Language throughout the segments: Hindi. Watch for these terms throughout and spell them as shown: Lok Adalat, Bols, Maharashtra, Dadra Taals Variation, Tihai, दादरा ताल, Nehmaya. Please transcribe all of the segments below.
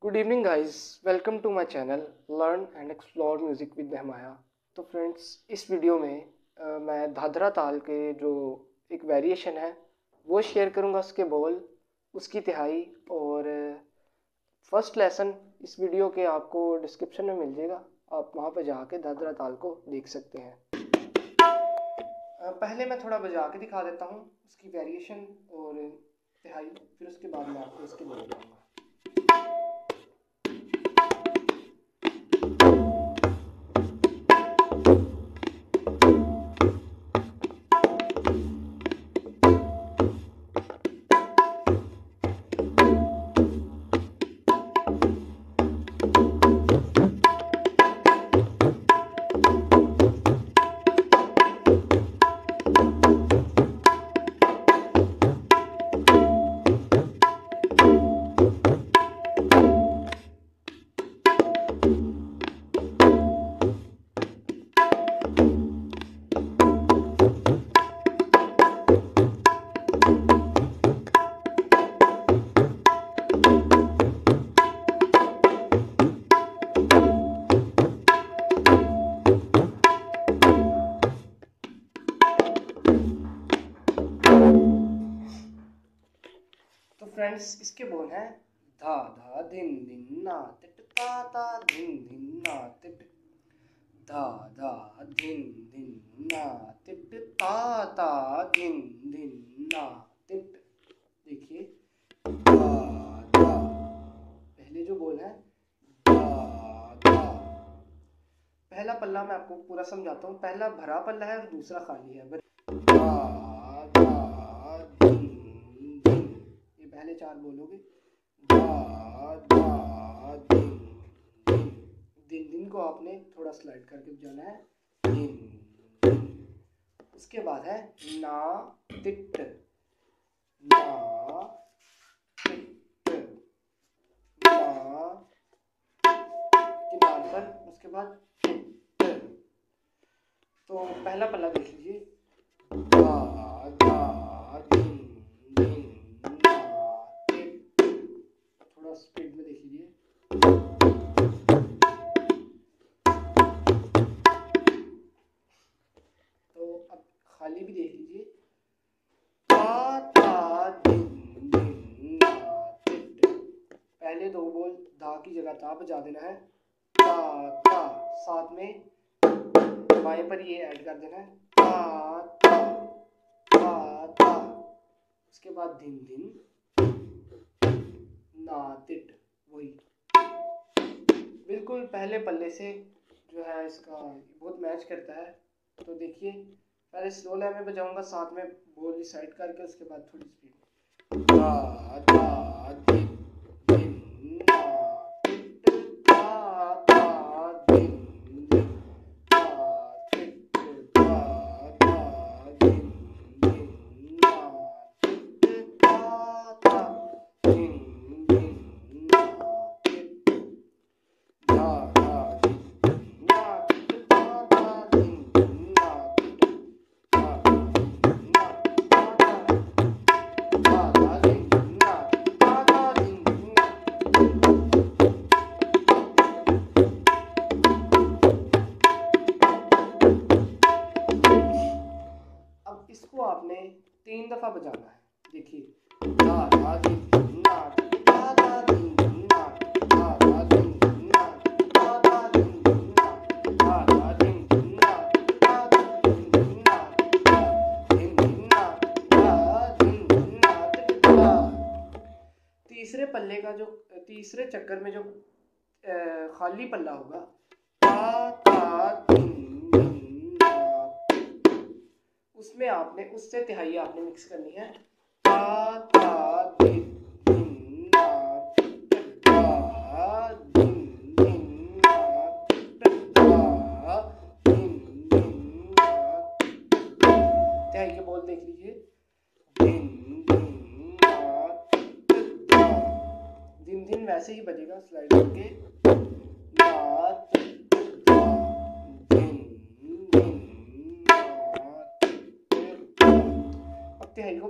Good evening guys, welcome to my channel learn and explore music with Nehmaya. तो फ्रेंड्स, इस वीडियो में मैं दादरा ताल के जो एक वेरिएशन है वो शेयर करूँगा, उसके बोल, उसकी तिहाई और फर्स्ट लेसन इस वीडियो के आपको डिस्क्रिप्शन में मिल जाएगा। आप वहाँ पर जाके दादरा ताल को देख सकते हैं। पहले मैं थोड़ा बजा के दिखा देता हूँ उसकी वेरिएशन और तिहाई, फिर उसके बाद मैं आपको इसके बोल बताऊँगा। फ्रेंड्स, इसके बोल हैं धा धा दिन दिन ना तिट, ता ता दिन दिन ना तिट, धा धा दिन दिन ना तिट, ता ता दिन दिन ना तिट। देखिए, धा धा पहले जो बोल है धा धा। पहला पल्ला मैं आपको पूरा समझाता हूँ। पहला भरा पल्ला है और दूसरा खाली है। पहले चार बोलोगे दा दा दिन दिन, दिन दिन को आपने थोड़ा स्लाइड करके बजाना है दिन दिन। उसके बाद है ना तिट, ना तिट, ना किनार पर, उसके बाद तिट। तो पहला पल्ला देख लीजिए दा दा दिन स्पीड में देख लीजिए। तो अब खाली भी देख लीजिए ता ता दिन दिन ना तिट। पहले दो बोल धा की जगह ता बजा देना है, ता ता, साथ में बाएं पर ये ऐड कर देना है ता ता ता ता। उसके बाद दिन दिन ना तिट, वही बिल्कुल पहले पल्ले से जो है इसका बहुत मैच करता है। तो देखिए, पहले स्लो लय में बजाऊंगा, साथ में बोल साइड करके, उसके बाद थोड़ी स्पीड ता ता दिन दिन ना तिट, ता ता दिन दिन ना तिट, ता ता दिन दिन ना तिट, ता ता दिन। तीन दफा बजाना है। देखिए दा दा दिन दिन ना, दा दा दिन दिन ना, दा दा दिन दिन ना, दा दा दिन दिन ना, दा दा दिन दिन ना, दा दा दिन दिन ना, दा दिन दिन ना, दा दिन दिन ना, दा। तीसरे पल्ले का जो तीसरे चक्कर में जो खाली पल्ला होगा ता ता दिन, उसमें आपने उससे तिहाई आपने मिक्स करनी है ता ता दिन दिन ना तिट, ता दिन दिन ना तिट, ता दिन दिन ना तिट। तिहाई के बोल देख लीजिए दिन दिन ना तिट, ता दिन दिन वैसे ही बजेगा स्लाइड करके ना तिट, ता दिन दिन।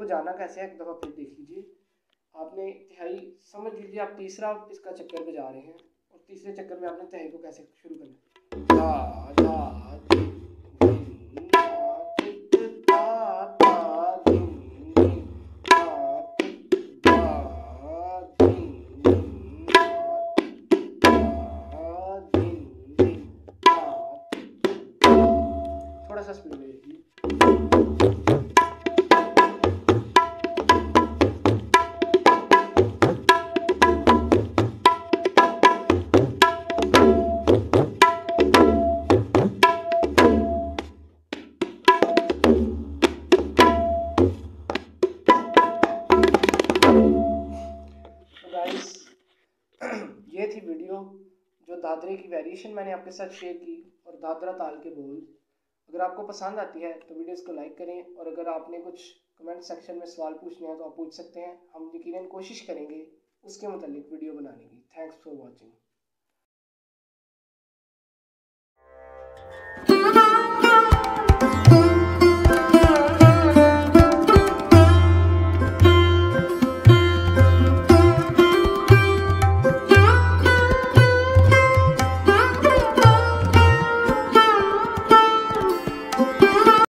जाना कैसे है एक दफ़ा फिर देख लीजिए। आपने तिहाई समझ लीजिए, आप तीसरा इसका चक्कर बजा रहे हैं और तीसरे चक्कर में आपने तिहाई को कैसे शुरू करना है। ये थी वीडियो जो दादरे की वेरिएशन मैंने आपके साथ शेयर की और दादरा ताल के बोल। अगर आपको पसंद आती है तो वीडियोस को लाइक करें और अगर आपने कुछ कमेंट सेक्शन में सवाल पूछने हैं तो आप पूछ सकते हैं, हम यकीनन कोशिश करेंगे उसके मुताबिक वीडियो बनाने की। Thanks for watching.